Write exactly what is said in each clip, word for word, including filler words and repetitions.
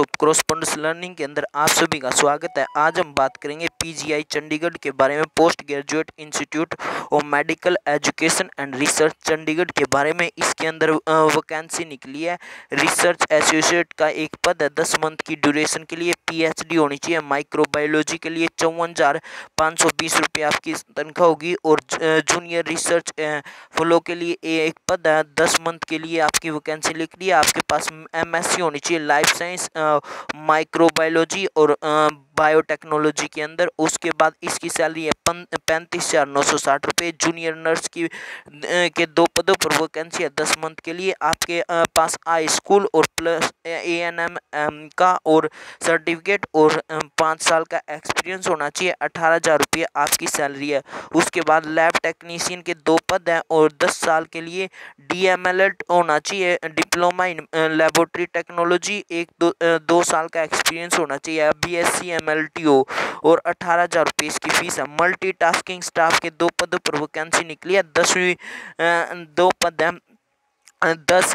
Of correspondence learning के अंदर आप सभी का स्वागत है। आज हम बात करेंगे पीजीआई चंडीगढ़ के बारे में, post graduate institute of medical education and research Chandigarh के बारे में। इसके अंदर वैकेंसी निकली है, रिसर्च एसोसिएट का एक पद है दस मंथ की ड्यूरेशन के लिए, पीएचडी होनी चाहिए माइक्रोबायोलॉजी के लिए। चौवन हज़ार पाँच सौ बीस रुपये आपकी तनख्वाह होगी। और जूनियर रिसर्च फॉलो के लिए एक पद है दस मंथ के लिए, आपकी वैकेंसी निकली है। आपके पास एम एस सी होनी चाहिए लाइफ साइंस, माइक्रोबायोलॉजी और बायोटेक्नोलॉजी के अंदर। उसके बाद इसकी सैलरी है पैंतीस हज़ार नौ सौ साठ रुपये। जूनियर नर्स की के दो पदों पर वैकेंसी है दस मंथ के लिए। आपके पास आई स्कूल और प्लस एएनएम का और सर्टिफिकेट और पाँच साल का एक्सपीरियंस होना चाहिए। अठारह हज़ार रुपये आपकी सैलरी है। उसके बाद लैब टेक्नीशियन के दो पद हैं और दस साल के लिए डीएमएल होना चाहिए, डिप्लोमा इन लेबोरेटरी टेक्नोलॉजी, एक दो, दो साल का एक्सपीरियंस होना चाहिए, बीएससी एमएलटीओ और अठारह हज़ार रुपये इसकी फीस है। मल्टीटास्किंग स्टाफ के दो पदों पर वैकेंसी निकली है, दसवीं दो पद हैं दस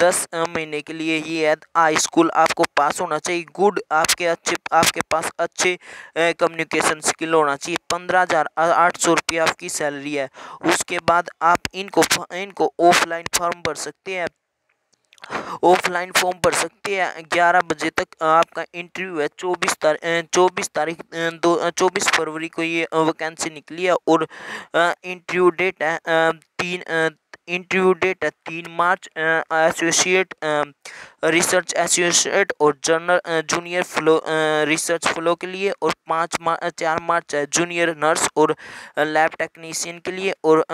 दस महीने के लिए ये है। हाई स्कूल आपको पास होना चाहिए, गुड आपके अच्छे आपके पास अच्छे कम्युनिकेशन स्किल होना चाहिए। पंद्रह हज़ार आठ सौ रुपये आपकी सैलरी है। उसके बाद आप इनको इनको ऑफलाइन फॉर्म भर सकते हैं, ऑफलाइन फॉर्म भर सकते हैं। ग्यारह बजे तक आपका इंटरव्यू है। चौबीस तारीख चौबीस तारीख दो चौबीस फरवरी को ये वैकेंसी निकली है और इंटरव्यू डेट है तीन इंटरव्यू डेट है तीन मार्च। एसोसिएट रिसर्च एसोसिएट और general junior fellow research fellow के लिए, और पाँच मार्च चार मार्च है जूनियर नर्स और लैब टेक्नीशियन के लिए, और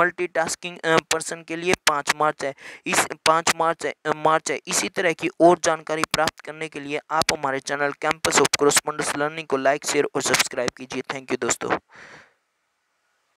मल्टीटास्किंग पर्सन के लिए पाँच मार्च है। इस पाँच मार्च है मार्च है इसी तरह की और जानकारी प्राप्त करने के लिए आप हमारे channel campus of correspondence learning को लाइक शेयर और सब्सक्राइब कीजिए। थैंक यू दोस्तों।